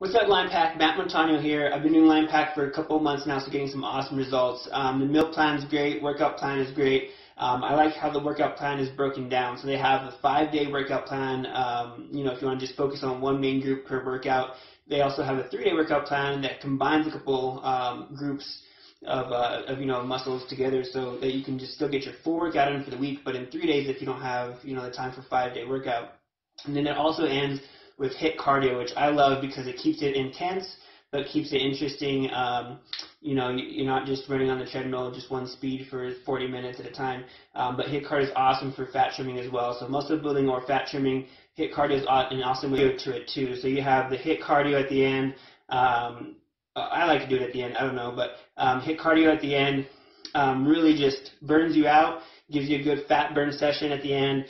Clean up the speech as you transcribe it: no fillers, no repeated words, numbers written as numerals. What's up, Line Pack? Matt Montaño here. I've been doing Line Pack for a couple of months now, so getting some awesome results. The meal plan is great, workout plan is great. I like how the workout plan is broken down. So they have a 5-day workout plan, if you want to just focus on one main group per workout. They also have a 3-day workout plan that combines a couple groups of muscles together so that you can just still get your full workout in for the week, but in 3 days if you don't have, the time for 5-day workout. And then it also ends with HIIT cardio, which I love because it keeps it intense, but keeps it interesting. You're not just running on the treadmill just one speed for 40 minutes at a time. But HIIT cardio is awesome for fat trimming as well. So muscle building or fat trimming, HIIT cardio is an awesome way to it too. So you have the HIIT cardio at the end. I like to do it at the end. I don't know, but HIIT cardio at the end really just burns you out. Gives you a good fat burn session at the end,